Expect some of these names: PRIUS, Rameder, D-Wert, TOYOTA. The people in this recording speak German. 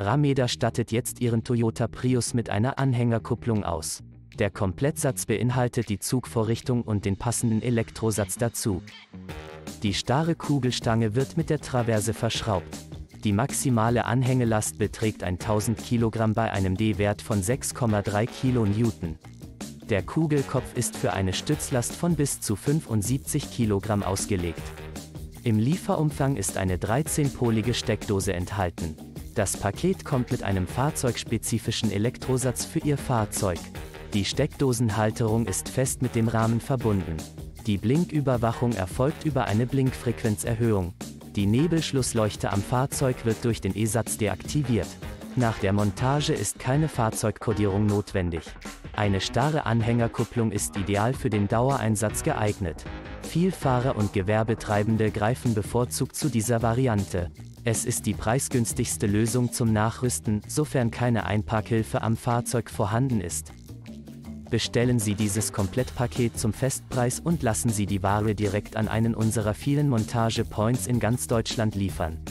Rameder stattet jetzt ihren Toyota Prius mit einer Anhängerkupplung aus. Der Komplettsatz beinhaltet die Zugvorrichtung und den passenden Elektrosatz dazu. Die starre Kugelstange wird mit der Traverse verschraubt. Die maximale Anhängelast beträgt 1000 kg bei einem D-Wert von 6,3 kN. Der Kugelkopf ist für eine Stützlast von bis zu 75 kg ausgelegt. Im Lieferumfang ist eine 13-polige Steckdose enthalten. Das Paket kommt mit einem fahrzeugspezifischen Elektrosatz für Ihr Fahrzeug. Die Steckdosenhalterung ist fest mit dem Rahmen verbunden. Die Blinküberwachung erfolgt über eine Blinkfrequenzerhöhung. Die Nebelschlussleuchte am Fahrzeug wird durch den E-Satz deaktiviert. Nach der Montage ist keine Fahrzeugkodierung notwendig. Eine starre Anhängerkupplung ist ideal für den Dauereinsatz geeignet. Vielfahrer und Gewerbetreibende greifen bevorzugt zu dieser Variante. Es ist die preisgünstigste Lösung zum Nachrüsten, sofern keine Einparkhilfe am Fahrzeug vorhanden ist. Bestellen Sie dieses Komplettpaket zum Festpreis und lassen Sie die Ware direkt an einen unserer vielen Montage-Points in ganz Deutschland liefern.